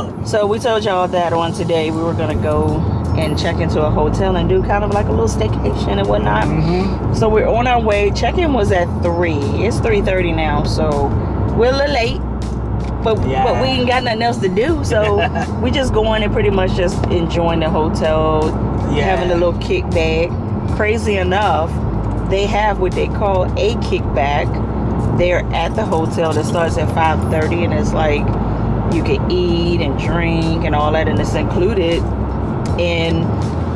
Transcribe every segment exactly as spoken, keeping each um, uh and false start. up. So we told y'all that on today we were going to go and check into a hotel and do kind of like a little staycation and whatnot. Mm-hmm. So we're on our way. Check-in was at three. It's three thirty now, so we're a little late. But, yeah. but we ain't got nothing else to do, so we just going and pretty much just enjoying the hotel, yeah. having a little kickback. Crazy enough, they have what they call a kickback. They're at the hotel that starts at five thirty, and it's like you can eat and drink and all that, and it's included in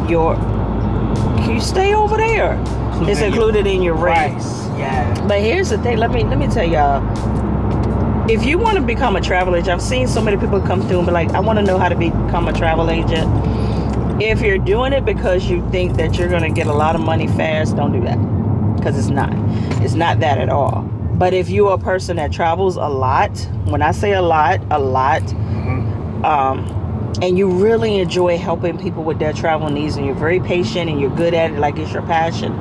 your. Can you stay over there? Included it's included in your price. Rates. Yeah. But here's the thing. Let me let me tell y'all. If you want to become a travel agent, I've seen so many people come through and be like, I want to know how to become a travel agent. If you're doing it because you think that you're going to get a lot of money fast, don't do that. Because it's not. It's not that at all. But if you're a person that travels a lot, when I say a lot, a lot, mm-hmm. um, and you really enjoy helping people with their travel needs, and you're very patient and you're good at it, like it's your passion,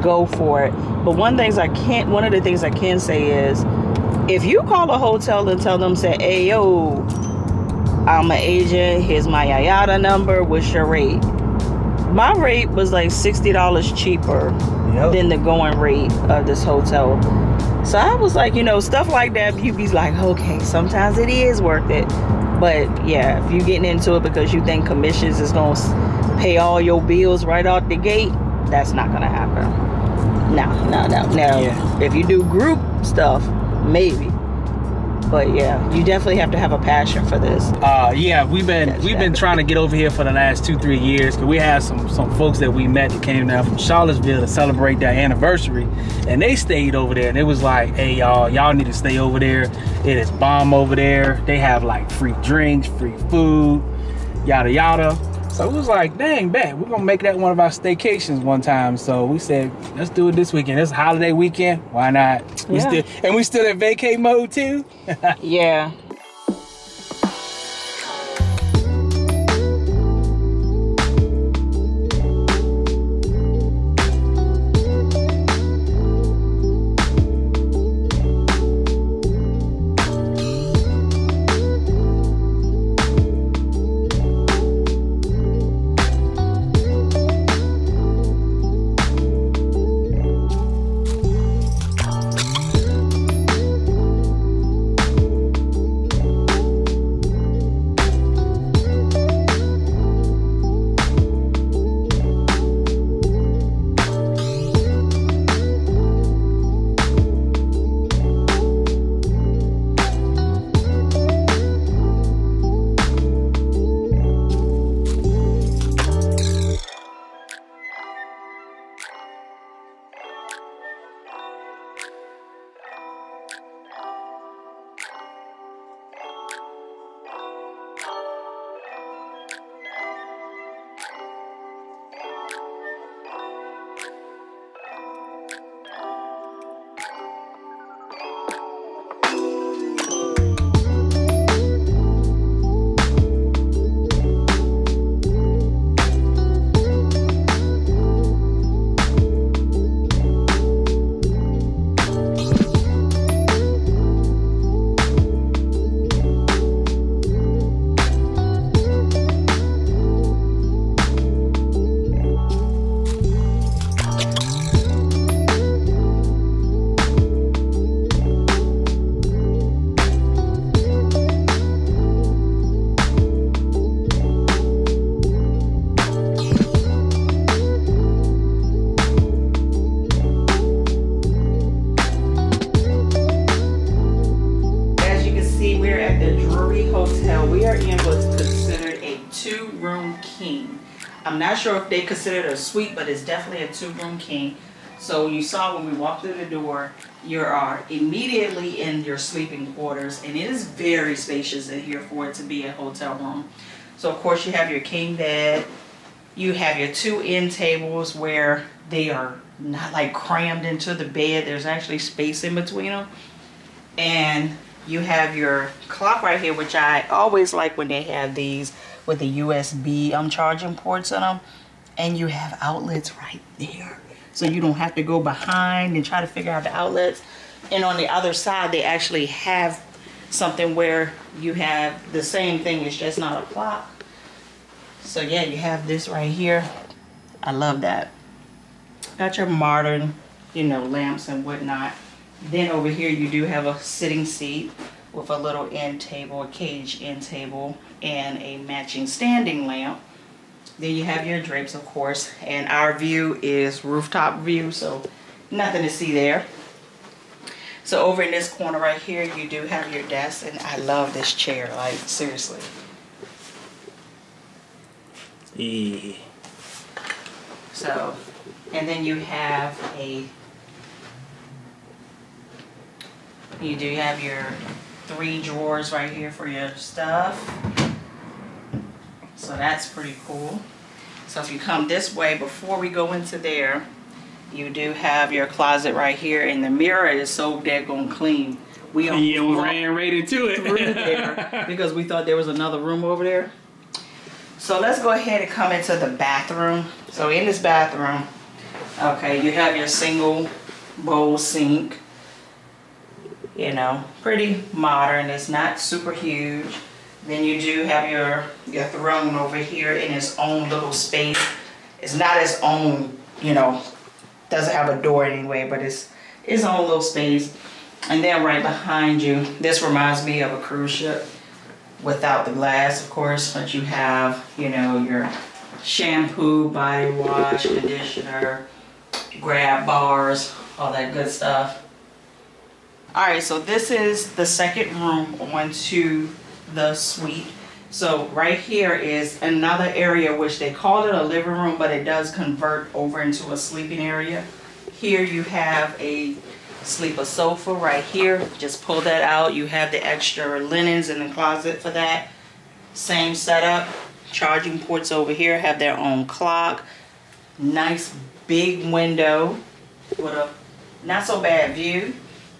go for it. But one things I can't, one of the things I can say is, if you call a hotel and tell them, say, hey, yo, I'm an agent. Here's my yada number. What's your rate? My rate was like sixty dollars cheaper yep. than the going rate of this hotel. So I was like, you know, stuff like that, you be like, okay, sometimes it is worth it. But, yeah, if you're getting into it because you think commissions is going to pay all your bills right out the gate, that's not going to happen. No, no, no, no. Yeah. If you do group stuff, maybe, but yeah, you definitely have to have a passion for this. Uh, yeah, we've been That's we've that. been trying to get over here for the last two three years. Cause we have some some folks that we met that came down from Charlottesville to celebrate their anniversary, and they stayed over there. And it was like, hey y'all, y'all need to stay over there. It is bomb over there. They have like free drinks, free food, yada yada. So it was like, dang, bet we're gonna make that one of our staycations one time. So we said, let's do it this weekend. It's a holiday weekend. Why not? We yeah. still, and we still in vacay mode too. yeah. Sure if they consider it a suite, but it's definitely a two-room king. So you saw when we walked through the door, you are immediately in your sleeping quarters, and it is very spacious in here for it to be a hotel room. So of course you have your king bed, you have your two end tables where they are not like crammed into the bed, there's actually space in between them, and you have your clock right here, which I always like when they have these with the U S B um, charging ports in them, and you have outlets right there. So you don't have to go behind and try to figure out the outlets. And on the other side, they actually have something where you have the same thing, it's just not a clock. So yeah, you have this right here. I love that. Got your modern, you know, lamps and whatnot. Then over here you do have a sitting seat with a little end table, a cage end table, and a matching standing lamp. Then you have your drapes, of course, and our view is rooftop view, so nothing to see there. So over in this corner right here, you do have your desk, and I love this chair, like, seriously. Yeah. So, and then you have a, you do have your three drawers right here for your stuff. So that's pretty cool. So if you come this way, before we go into there, you do have your closet right here, and the mirror is so daggone clean. We yeah, we ran right into it through there because we thought there was another room over there. So let's go ahead and come into the bathroom. So in this bathroom, okay, you have your single bowl sink. You know, pretty modern. It's not super huge. Then you do have your your throne over here in its own little space. It's not its own, you know. Doesn't have a door anyway, but it's its own little space. And then right behind you, this reminds me of a cruise ship without the glass, of course, but you have, you know, your shampoo, body wash, conditioner, grab bars, all that good stuff. All right, so this is the second room onto the suite. So right here is another area which they call it a living room, but it does convert over into a sleeping area. Here you have a sleeper sofa right here. Just pull that out. You have the extra linens in the closet for that. Same setup. Charging ports over here have their own clock. Nice big window with a not so bad view.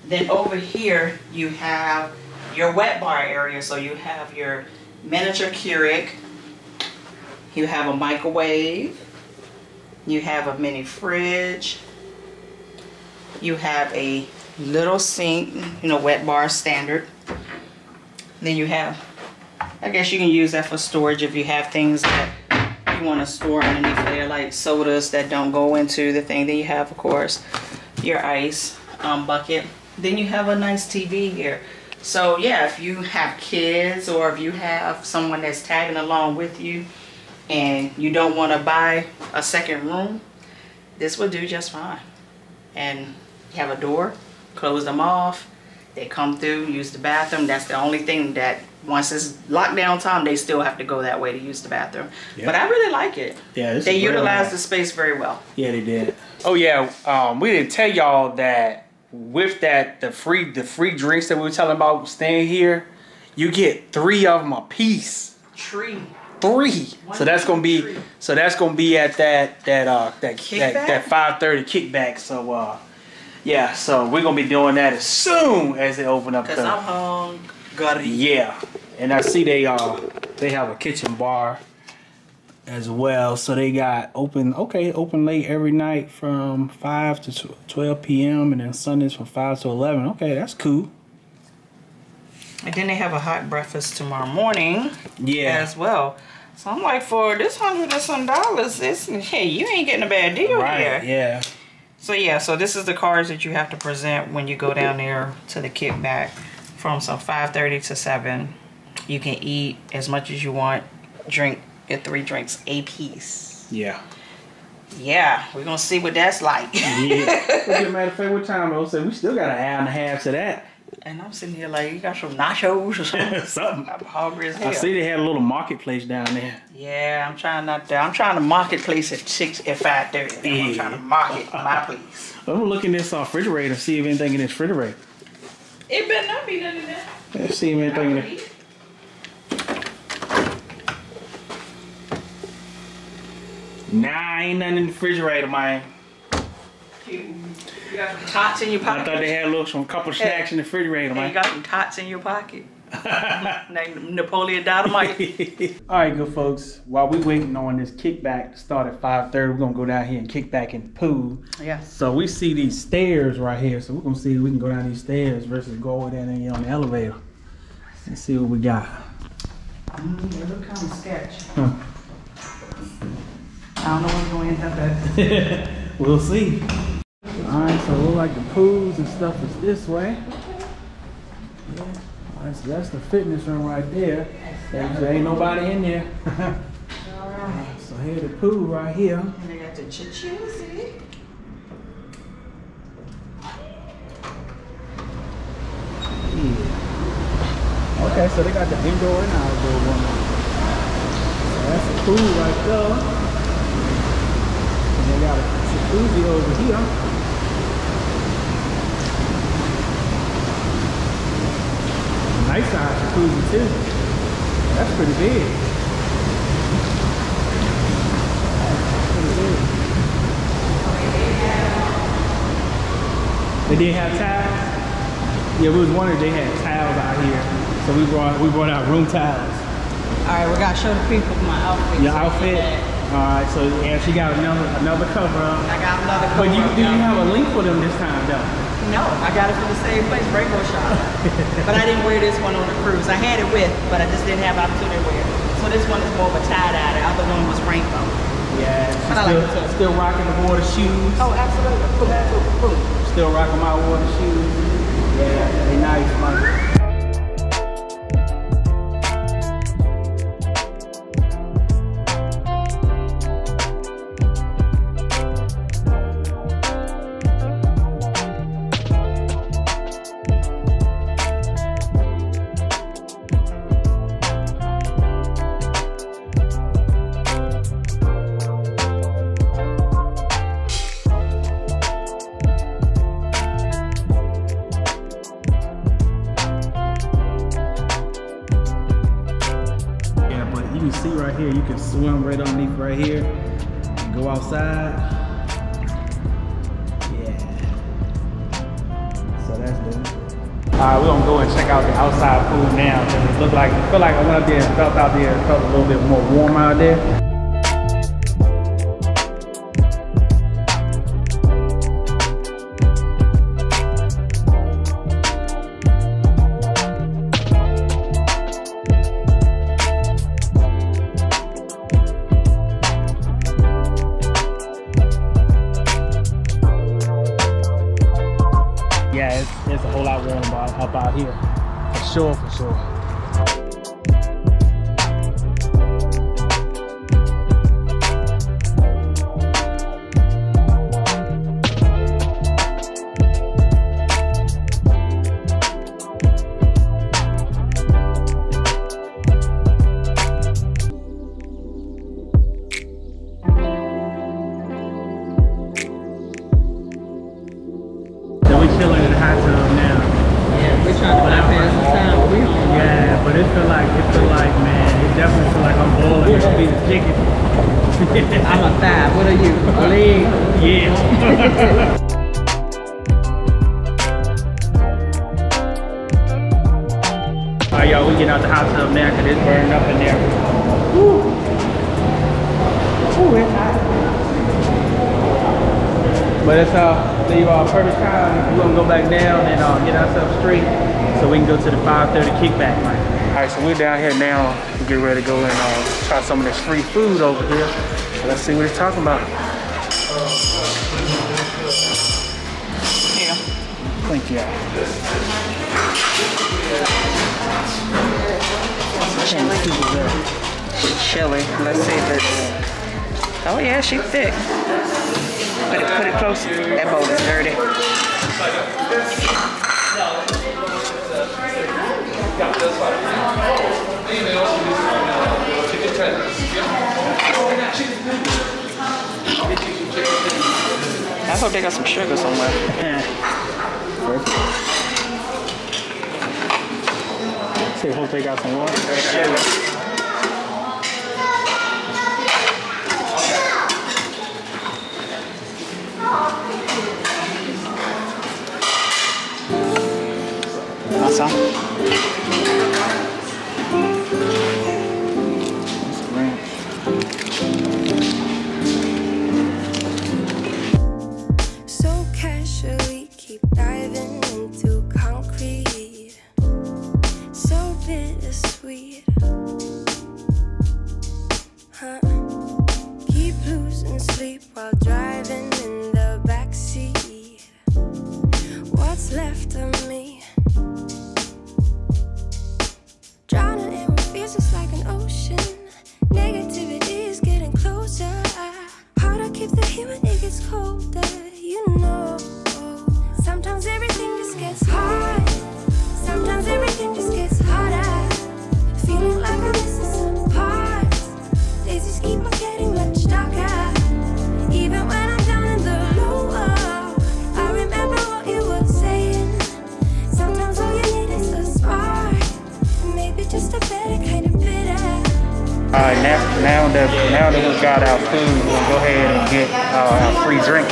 Then over here you have your wet bar area. So you have your miniature Keurig, you have a microwave, you have a mini fridge, you have a little sink, you know, wet bar standard. Then you have, I guess you can use that for storage if you have things that you want to store underneath there, like sodas that don't go into the thing. Then you have, of course, your ice um, bucket. Then you have a nice T V here. So yeah, if you have kids or if you have someone that's tagging along with you and you don't want to buy a second room, this will do just fine. And you have a door, close them off, they come through, use the bathroom. That's the only thing that once it's lockdown time, they still have to go that way to use the bathroom. Yep. But I really like it. Yeah, this they is utilized the space very well. Yeah, they did. Oh yeah, um, we didn't tell y'all that with that the free the free drinks that we were telling about staying here, you get three of them a piece. Tree. Three. One so that's gonna be three. So that's gonna be at that that uh that kickback? that, that five thirty kickback. So uh yeah, so we're gonna be doing that as soon as they open up. Cause the, I'm hungry. Yeah, and I see they uh they have a kitchen bar as well. So they got open, okay, open late every night from five to twelve P M and then Sundays from five to eleven. Okay, that's cool. And then they have a hot breakfast tomorrow morning. Yeah. As well. So I'm like, for this hundred and some dollars, it's, hey, you ain't getting a bad deal right here. Yeah. So yeah, so this is the cards that you have to present when you go down there to the kickback from some five thirty to seven. You can eat as much as you want, drink your three drinks a piece. Yeah. Yeah, we're gonna see what that's like. Yeah. Well, matter of fact, what time I said we still got an hour and a half to that. And I'm sitting here like, you got some nachos or something. Something. I'm hungry as hell. I see they had a little marketplace down there. Yeah, I'm trying not to. I'm trying to marketplace at six at five thirty. Yeah. I'm trying to market my place. I'm looking this uh, refrigerator, see if anything in this refrigerator. It better not be none of that. Let's see if anything in there. Nah, ain't nothing in the refrigerator, man. You, you got some tots in your pocket? I thought they had a little, some couple of snacks hey, in the refrigerator, man. You got some tots in your pocket? Named Napoleon Dynamite. All right, good folks. While we waiting on this kickback to start at five thirty, we're going to go down here and kick back in the pool. Yeah. So we see these stairs right here. So we're going to see if we can go down these stairs versus go over there and get on the elevator. Let's see what we got. Mm, they look kind of sketchy. Huh. I don't know what's going to end up at. We'll see. Alright, so it looks like the pools and stuff is this way. Yeah. Alright, so that's the fitness room right there. There ain't nobody in there. Alright. So here's the pool right here. And they got the jacuzzi. Yeah. Okay, so they got the indoor and outdoor one. So that's the pool right there. And they got a jacuzzi over here. Nice size jacuzzi too. That's pretty big. That's pretty big. They didn't have towels? Yeah, we was wondering if they had tiles out here, so we brought we brought out room tiles. All right, we gotta show the people my outfit. Your outfit? All right, so yeah, she got another another cover up. I got another cover up. But you do you have a link for them this time though? No, I got it from the same place, Rainbow Shop. But I didn't wear this one on the cruise. I had it with, but I just didn't have opportunity to wear it. So this one is more of a tie dye. The other one was rainbow. Yeah, but still, I like it. Still rocking the water shoes. Oh, absolutely. Boom, boom, boom. Still rocking my water shoes. Yeah, they nice, Mike. Swim right underneath right here and go outside. Yeah. So that's good. Alright, we're gonna go and check out the outside pool now. It looked like I feel like I went up there and felt out there and felt a little bit more warm out there. Up out here, for sure, for sure. So we're chilling in the hot tub now. Trying to bypass the time we on. Yeah, but it feel like, it feel like, man, it definitely feel like I'm boiling and being a chicken. I'm a thigh, what are you? A leg? Yeah. Alright y'all, we getting out the hot tub now because it's burning up in there. Woo! Ooh, it's hot. But it's uh, leave our perfect time. We're gonna go back down and uh, get ourselves straight. So we can go to the five thirty kickback line. All right, so we're down here now. We get ready to go and uh, try some of this free food over here. Let's see what it's talking about. Yeah. Thank you. Chili. Let's see if it's. Oh yeah, she's thick. Put it, put it close. That bowl is dirty. I hope they got some sugar somewhere. Let's see, I hope they got some water. That's all. So keep diving into concrete. So big. while driving in the backseat. What's left of me? Drowning in fears, it's like an ocean. Negativity is getting closer. Hard to keep the heat when it gets colder, you know. Sometimes everything just gets hard. Sometimes everything just gets harder. Feeling like I'm missing some parts. Days just keep on getting much darker. Even when I'm down in the low, I remember what you were saying. Sometimes all you need is a spark, maybe just a better kind of bitter. Alright, now, now that now that we got our food, we'll go ahead and get uh, our free drink.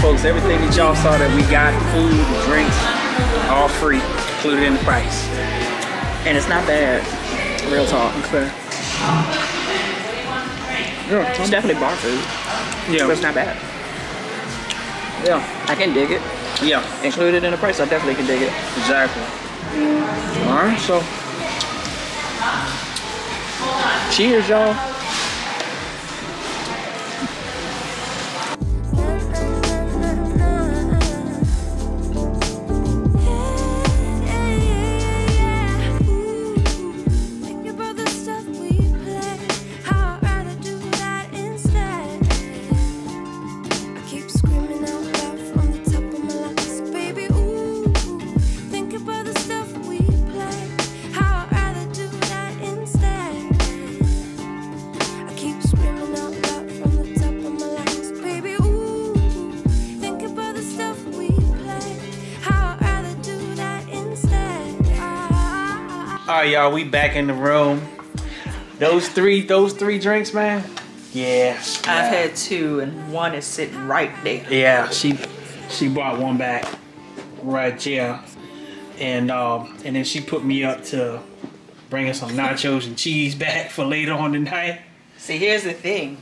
Folks, everything that y'all saw that we got, food, drinks, all free, included in the price. And it's not bad, real talk. It's fair. Yeah, it's definitely bar food. Yeah. But it's not bad. Yeah. I can dig it. Yeah. Included in the price, I definitely can dig it. Exactly. Alright, so. Cheers, y'all. Alright, y'all, we back in the room. Those three, those three drinks, man. Yeah. I've yeah. had two, and one is sitting right there. Yeah, she, she brought one back, right there, and um, and then she put me up to bringing some nachos and cheese back for later on tonight. See, here's the thing.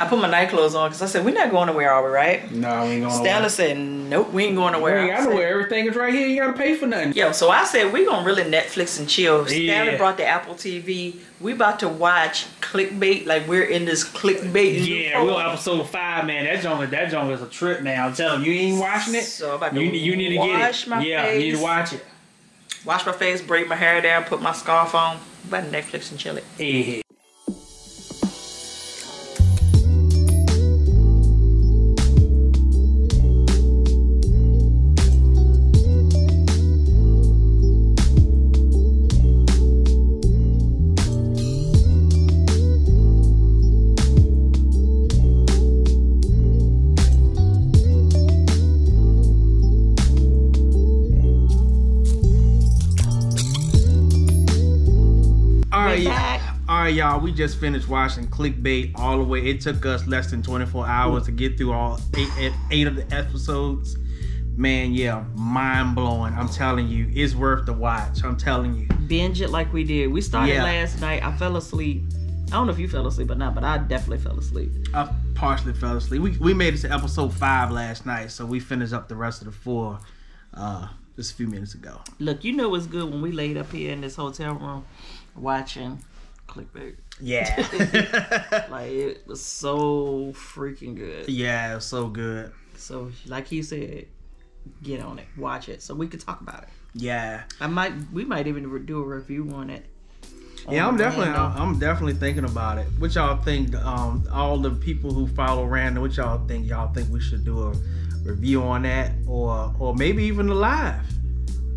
I put my night clothes on because I said we're not going nowhere, all right? No, we ain't going. Stanley said, "Nope, we ain't going nowhere." We ain't got nowhere. Everything is right here. You gotta pay for nothing. Yeah, so I said we're gonna really Netflix and chill. Yeah. Stanley brought the Apple T V. We about to watch Clickbait. Like we're in this Clickbait. Yeah, we're on episode five, man. That jungle, that jungle is a trip, man. I'm telling you, you ain't watching it. So I'm about to you, you need to get it. My yeah, face. You need to watch it. Wash my face, braid my hair down, put my scarf on. We're about to Netflix and chill it. Yeah. Y'all, we just finished watching Clickbait all the way. It took us less than twenty-four hours to get through all eight, eight of the episodes. Man, yeah, mind-blowing. I'm telling you, it's worth the watch. I'm telling you. Binge it like we did. We started yeah. last night. I fell asleep. I don't know if you fell asleep or not, but I definitely fell asleep. I partially fell asleep. We, we made it to episode five last night, so we finished up the rest of the four uh, just a few minutes ago. Look, you know it's good when we laid up here in this hotel room watching Clickbait. Yeah. Like, it was so freaking good. Yeah, it was so good. So, like he said, get on it. Watch it so we could talk about it. Yeah. I might, we might even do a review on it. Yeah, I'm definitely, I'm definitely thinking about it. What y'all think, um, all the people who follow Randall, what y'all think? Y'all think we should do a review on that or, or maybe even a live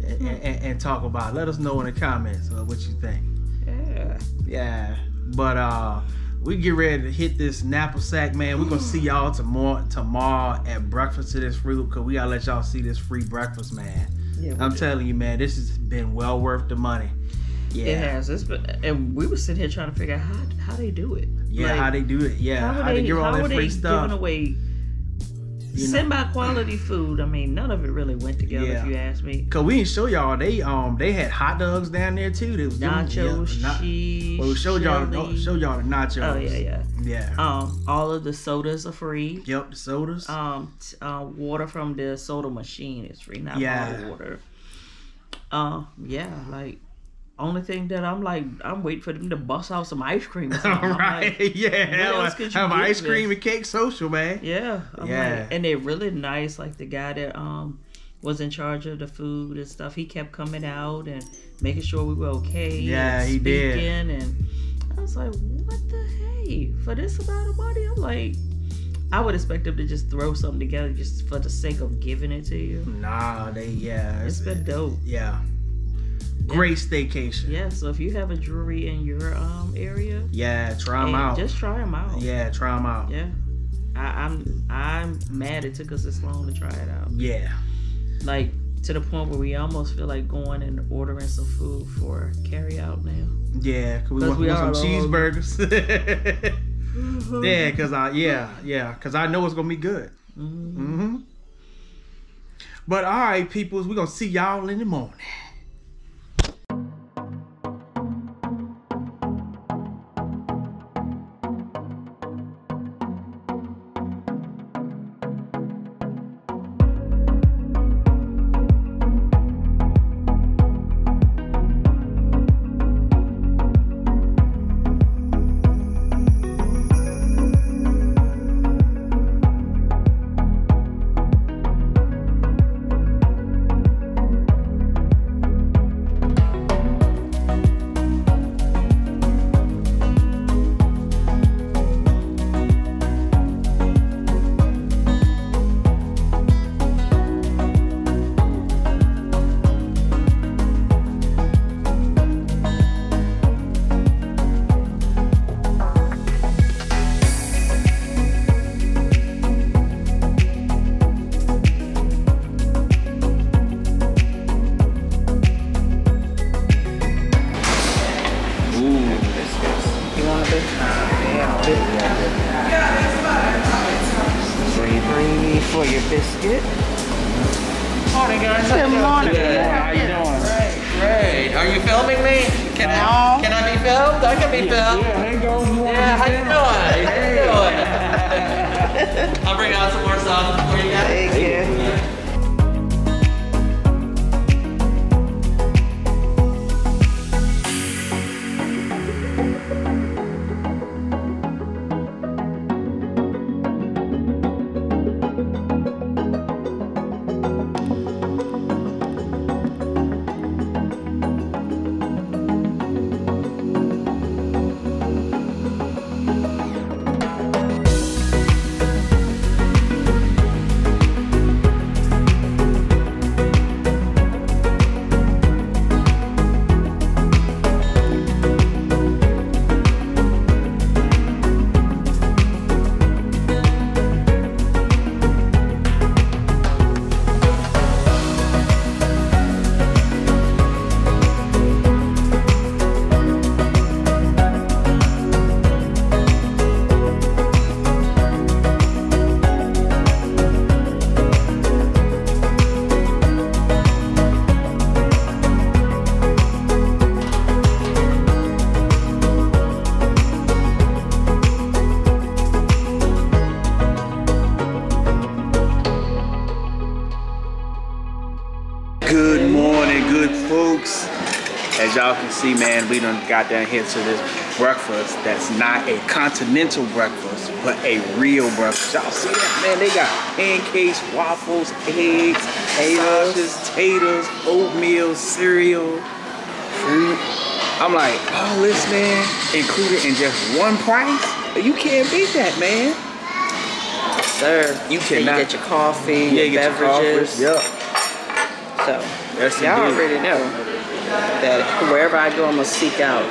and, hmm. and, and talk about it? Let us know in the comments uh, what you think. Yeah. Yeah. But uh we get ready to hit this knapsack, man. We're gonna see y'all tomorrow tomorrow at breakfast to this fruit, cause we gotta let y'all see this free breakfast, man. Yeah, I'm telling you, man, this has been well worth the money. Yeah. It has. It's been, and we were sitting here trying to figure out how how they do it. Yeah, like, how they do it. Yeah, how, how they, they give all that free stuff. How are they giving away you semi-quality food? I mean, none of it really went together, yeah. if you ask me. Cause we didn't show y'all. They um they had hot dogs down there too. They was nachos. Yeah, cheese, well, we showed chili. y'all. Showed y'all the nachos. Oh yeah, yeah. Yeah. Um, all of the sodas are free. Yep, the sodas. Um, t- uh, water from the soda machine is free. Not yeah. bottled water. Um, uh, yeah, like. Only thing that I'm like, I'm waiting for them to bust out some ice cream. Or something. Right? Like, yeah. What else could you have ice cream this? And cake social, man. Yeah. I'm yeah. Like, and they're really nice. Like the guy that um was in charge of the food and stuff, he kept coming out and making sure we were okay. Yeah, he did. And I was like, what the heck? For this amount of money, I'm like, I would expect them to just throw something together just for the sake of giving it to you. Nah, they yeah. It's been dope. Yeah. Great staycation. Yeah, so if you have a Drury in your um area, yeah, try them out. Just try them out. Yeah, try them out. Yeah, I, I'm I'm mad it took us this long to try it out. Yeah, like to the point where we almost feel like going and ordering some food for carry out now. Yeah, because we, want, we want some cheeseburgers. yeah, cause I yeah yeah cause I know it's gonna be good. Mm-hmm. mm-hmm. But all right, peoples, we're gonna see y'all in the morning. See, man, we done got down here to this breakfast that's not a continental breakfast, but a real breakfast. Y'all see that, man? They got pancakes, waffles, eggs, sausages, taters, oatmeal, cereal, fruit. I'm like, all this, man, included in just one price? You can't beat that, man. Sir, you cannot. You get your coffee, yeah, your you beverages. Yep. Yeah. So, y'all already know. that wherever I go, I'm going to seek out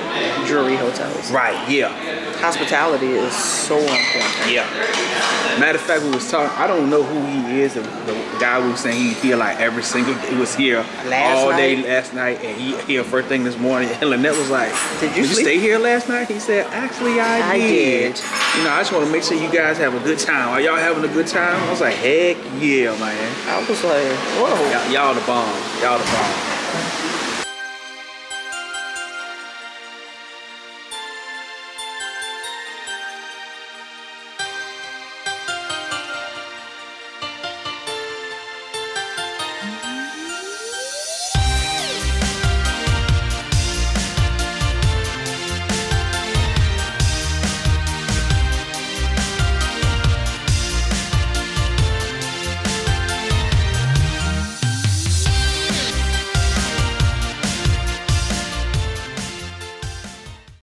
Drury hotels. Right, yeah. Hospitality is so important. Yeah. Matter of fact, we was talking, I don't know who he is, the, the guy we was saying he's here like every single day. He was here last all night. day last night, and he here first thing this morning. And Lynette was like, did you, did you stay here last night? He said, actually, I, I did. did. You know, I just want to make sure you guys have a good time. Are y'all having a good time? I was like, heck yeah, man. I was like, whoa. Y'all the bomb. Y'all the bomb.